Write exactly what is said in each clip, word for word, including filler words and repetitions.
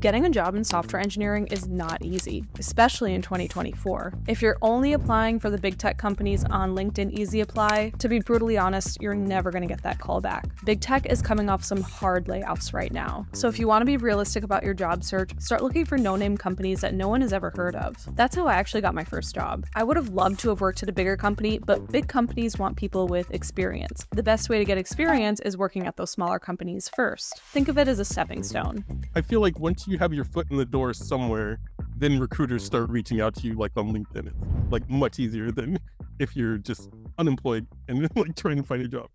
Getting a job in software engineering is not easy, especially in twenty twenty-four. If you're only applying for the big tech companies on LinkedIn Easy Apply, to be brutally honest, you're never going to get that call back. Big tech is coming off some hard layoffs right now. So if you want to be realistic about your job search, start looking for no-name companies that no one has ever heard of. That's how I actually got my first job. I would have loved to have worked at a bigger company, but big companies want people with experience. The best way to get experience is working at those smaller companies first. Think of it as a stepping stone. I feel like once you have your foot in the door somewhere, then recruiters start reaching out to you like on LinkedIn. It's like much easier than if you're just unemployed and like trying to find a job.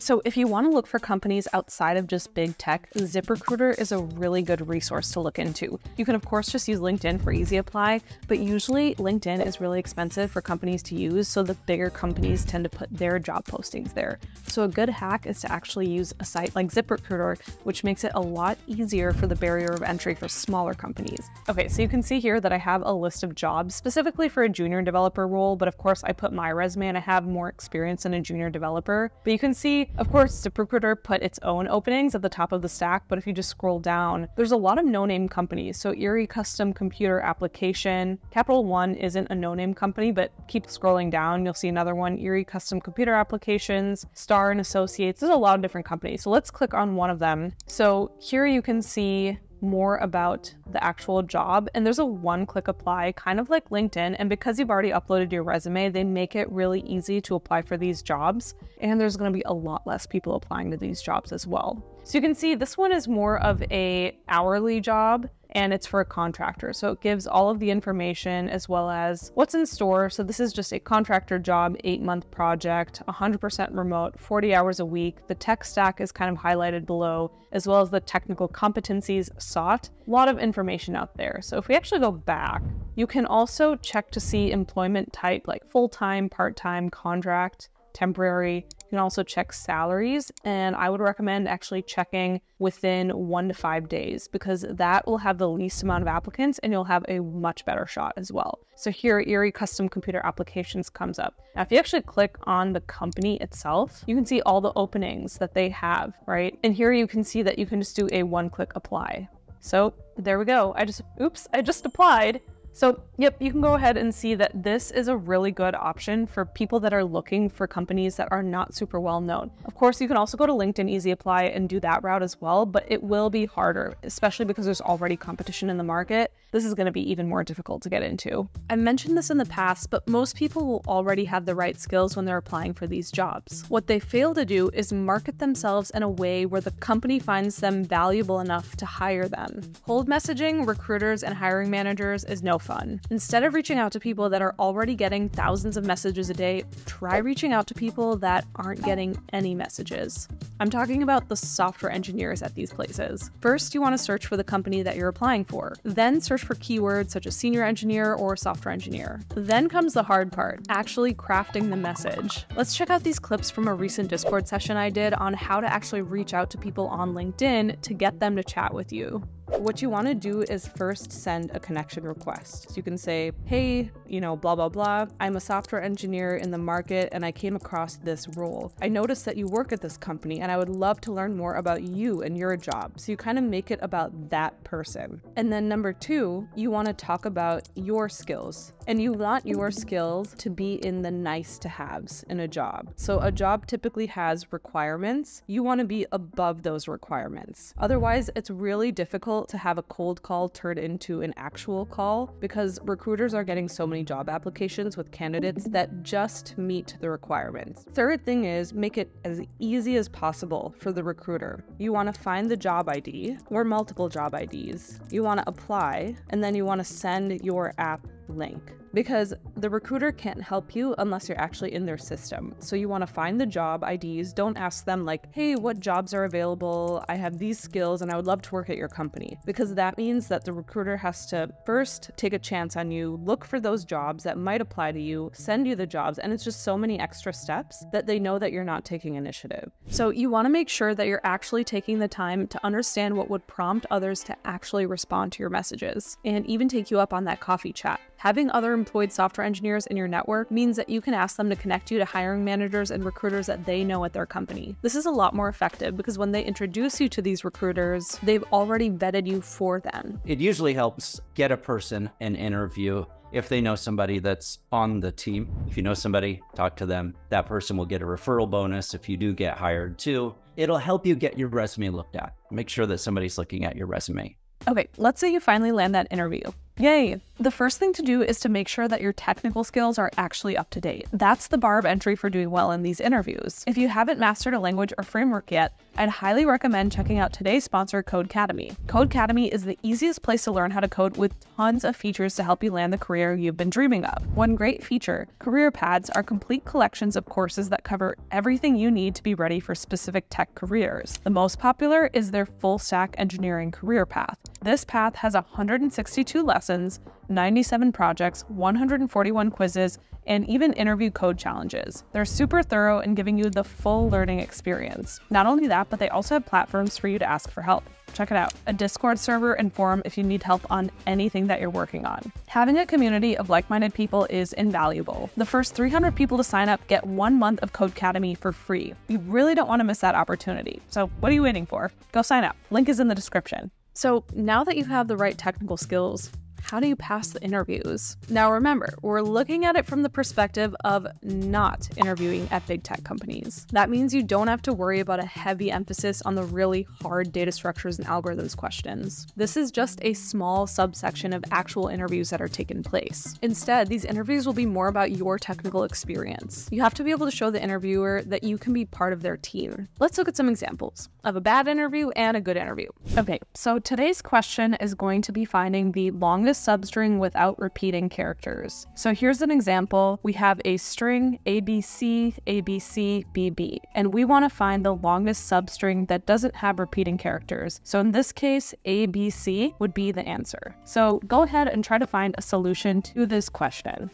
So if you want to look for companies outside of just big tech, ZipRecruiter is a really good resource to look into. You can of course just use LinkedIn for Easy Apply, but usually LinkedIn is really expensive for companies to use, so the bigger companies tend to put their job postings there. So a good hack is to actually use a site like ZipRecruiter, which makes it a lot easier for the barrier of entry for smaller companies. Okay, so you can see here that I have a list of jobs specifically for a junior developer role, but of course I put my resume and I have more experience than a junior developer. But you can see, of course, ZipRecruiter put its own openings at the top of the stack, but if you just scroll down, there's a lot of no-name companies. So Erie Custom Computer Application, Capital One isn't a no-name company, but keep scrolling down, you'll see another one, Erie Custom Computer Applications, Star and Associates. There's a lot of different companies. So let's click on one of them. So here you can see more about the actual job, and there's a one-click apply, kind of like LinkedIn, and because you've already uploaded your resume, they make it really easy to apply for these jobs, and there's going to be a lot less people applying to these jobs as well. So you can see this one is more of a hourly job, and it's for a contractor. So it gives all of the information as well as what's in store. So this is just a contractor job, eight month project, one hundred percent remote, forty hours a week. The tech stack is kind of highlighted below, as well as the technical competencies sought. A lot of information out there. So if we actually go back, you can also check to see employment type, like full-time, part-time, contract, temporary. You can also check salaries, and I would recommend actually checking within one to five days because that will have the least amount of applicants and you'll have a much better shot as well. So here Erie Custom Computer Applications comes up. Now, if you actually click on the company itself, you can see all the openings that they have, right? And here you can see that you can just do a one-click apply. So there we go. I just, oops, I just applied. So yep, you can go ahead and see that this is a really good option for people that are looking for companies that are not super well known. Of course, you can also go to LinkedIn Easy Apply and do that route as well, but it will be harder, especially because there's already competition in the market. This is going to be even more difficult to get into. I mentioned this in the past, but most people will already have the right skills when they're applying for these jobs. What they fail to do is market themselves in a way where the company finds them valuable enough to hire them. Cold messaging recruiters and hiring managers is no fun. Instead of reaching out to people that are already getting thousands of messages a day, try reaching out to people that aren't getting any messages. I'm talking about the software engineers at these places. First, you want to search for the company that you're applying for. Then search for keywords such as senior engineer or software engineer. Then comes the hard part, actually crafting the message. Let's check out these clips from a recent Discord session I did on how to actually reach out to people on LinkedIn to get them to chat with you. What you want to do is first send a connection request. So you can say, hey, you know, blah, blah, blah. I'm a software engineer in the market and I came across this role. I noticed that you work at this company and I would love to learn more about you and your job. So you kind of make it about that person. And then number two, you want to talk about your skills, and you want your skills to be in the nice to haves in a job. So a job typically has requirements. You want to be above those requirements. Otherwise, it's really difficult to have a cold call turn into an actual call because recruiters are getting so many job applications with candidates that just meet the requirements. Third thing is make it as easy as possible for the recruiter. You want to find the job I D or multiple job I Ds. You want to apply, and then you want to send your app link, because the recruiter can't help you unless you're actually in their system. So you want to find the job I Ds. Don't ask them like, hey, what jobs are available? I have these skills and I would love to work at your company, because that means that the recruiter has to first take a chance on you, look for those jobs that might apply to you, send you the jobs. And it's just so many extra steps that they know that you're not taking initiative. So you want to make sure that you're actually taking the time to understand what would prompt others to actually respond to your messages and even take you up on that coffee chat. Having other employed software engineers in your network means that you can ask them to connect you to hiring managers and recruiters that they know at their company. This is a lot more effective because when they introduce you to these recruiters, they've already vetted you for them. It usually helps get a person an interview if they know somebody that's on the team. If you know somebody, talk to them. That person will get a referral bonus if you do get hired too. It'll help you get your resume looked at. Make sure that somebody's looking at your resume. Okay, let's say you finally land that interview. Yay! The first thing to do is to make sure that your technical skills are actually up to date. That's the bar of entry for doing well in these interviews. If you haven't mastered a language or framework yet, I'd highly recommend checking out today's sponsor, Codecademy. Codecademy is the easiest place to learn how to code with tons of features to help you land the career you've been dreaming of. One great feature, career pads, are complete collections of courses that cover everything you need to be ready for specific tech careers. The most popular is their full stack engineering career path. This path has one hundred sixty-two lessons, ninety-seven projects, one hundred forty-one quizzes, and even interview code challenges. They're super thorough and giving you the full learning experience. Not only that, but they also have platforms for you to ask for help. Check it out. A Discord server and forum if you need help on anything that you're working on. Having a community of like-minded people is invaluable. The first three hundred people to sign up get one month of Codecademy for free. You really don't want to miss that opportunity. So what are you waiting for? Go sign up. Link is in the description. So now that you have the right technical skills, how do you pass the interviews? Now remember, we're looking at it from the perspective of not interviewing at big tech companies. That means you don't have to worry about a heavy emphasis on the really hard data structures and algorithms questions. This is just a small subsection of actual interviews that are taking place. Instead, these interviews will be more about your technical experience. You have to be able to show the interviewer that you can be part of their team. Let's look at some examples of a bad interview and a good interview. Okay, so today's question is going to be finding the longest substring without repeating characters. So here's an example. We have a string A B C, A B C, B B, and we want to find the longest substring that doesn't have repeating characters. So in this case, A B C would be the answer. So go ahead and try to find a solution to this question.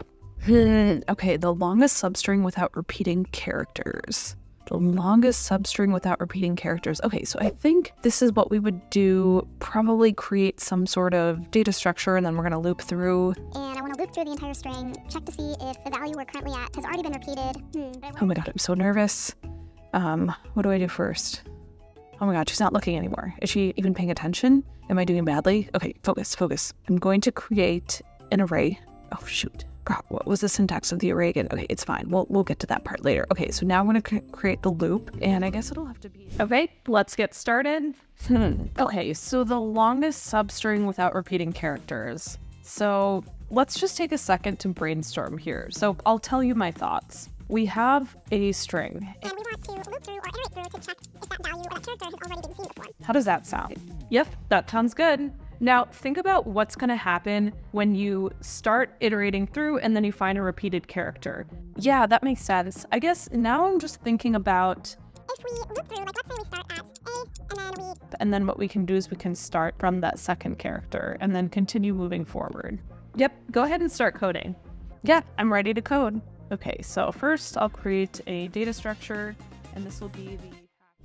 Okay, the longest substring without repeating characters. The longest substring without repeating characters. Okay, so I think this is what we would do, probably create some sort of data structure, and then we're gonna loop through. And I wanna loop through the entire string, check to see if the value we're currently at has already been repeated. Hmm, but oh my God, I'm so nervous. Um, what do I do first? Oh my God, she's not looking anymore. Is she even paying attention? Am I doing badly? Okay, focus, focus. I'm going to create an array. Oh shoot. God, what was the syntax of the array again? Okay, it's fine. We'll, we'll get to that part later. Okay, so now I'm going to create the loop, and I guess it'll have to be... Okay, let's get started. Hmm. Okay, so the longest substring without repeating characters. So let's just take a second to brainstorm here. So I'll tell you my thoughts. We have a string. And we want to loop through or iterate through to check if that value or that character has already been seen before. How does that sound? Yep, that sounds good. Now, think about what's going to happen when you start iterating through and then you find a repeated character. Yeah, that makes sense. I guess now I'm just thinking about if we loop through, like let's say we start at A and then we... And then what we can do is we can start from that second character and then continue moving forward. Yep, go ahead and start coding. Yeah, I'm ready to code. Okay, so first I'll create a data structure and this will be the...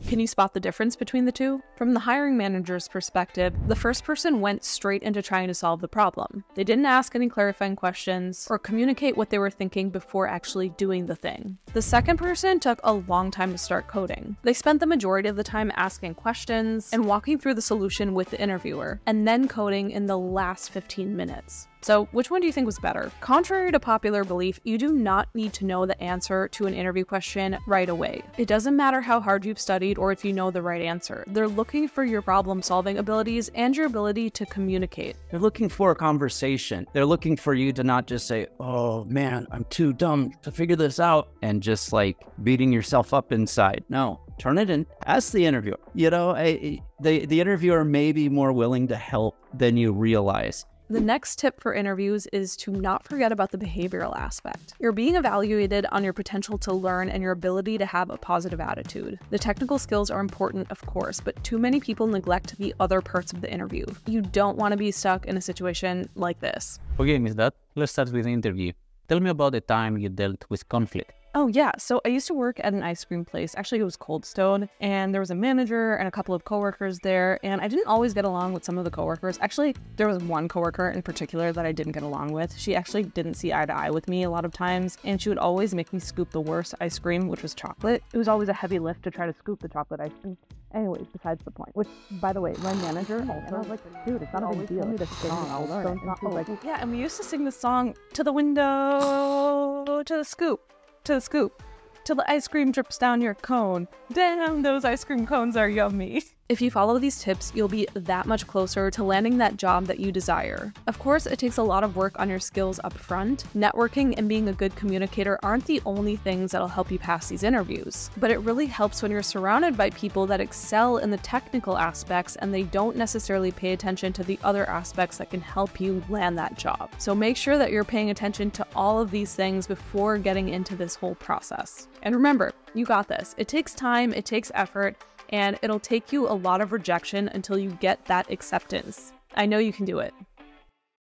Can you spot the difference between the two? From the hiring manager's perspective, the first person went straight into trying to solve the problem. They didn't ask any clarifying questions or communicate what they were thinking before actually doing the thing. The second person took a long time to start coding. They spent the majority of the time asking questions and walking through the solution with the interviewer, and then coding in the last fifteen minutes. So which one do you think was better? Contrary to popular belief, you do not need to know the answer to an interview question right away. It doesn't matter how hard you've studied or if you know the right answer. They're looking for your problem-solving abilities and your ability to communicate. They're looking for a conversation. They're looking for you to not just say, oh man, I'm too dumb to figure this out, and just like beating yourself up inside. No. Turn it in, ask the interviewer. You know, I, the, the interviewer may be more willing to help than you realize. The next tip for interviews is to not forget about the behavioral aspect. You're being evaluated on your potential to learn and your ability to have a positive attitude. The technical skills are important, of course, but too many people neglect the other parts of the interview. You don't want to be stuck in a situation like this. Okay, Miz Dutt, let's start with the interview. Tell me about the time you dealt with conflict. Oh yeah, so I used to work at an ice cream place. Actually, it was Coldstone, and there was a manager and a couple of coworkers there, and I didn't always get along with some of the coworkers. Actually, there was one coworker in particular that I didn't get along with. She actually didn't see eye to eye with me a lot of times, and she would always make me scoop the worst ice cream, which was chocolate. It was always a heavy lift to try to scoop the chocolate ice cream. Anyways, besides the point. Which, by the way, my manager also, and I was like, dude, it's not a big deal. Me to sing I'll learn it. And like, yeah, and we used to sing the song, to the window, to the scoop, to the scoop, till the ice cream drips down your cone. Damn, those ice cream cones are yummy. If you follow these tips, you'll be that much closer to landing that job that you desire. Of course, it takes a lot of work on your skills up front. Networking and being a good communicator aren't the only things that'll help you pass these interviews, but it really helps when you're surrounded by people that excel in the technical aspects and they don't necessarily pay attention to the other aspects that can help you land that job. So make sure that you're paying attention to all of these things before getting into this whole process. And remember, you got this. It takes time, it takes effort, and it'll take you a lot of rejection until you get that acceptance. I know you can do it.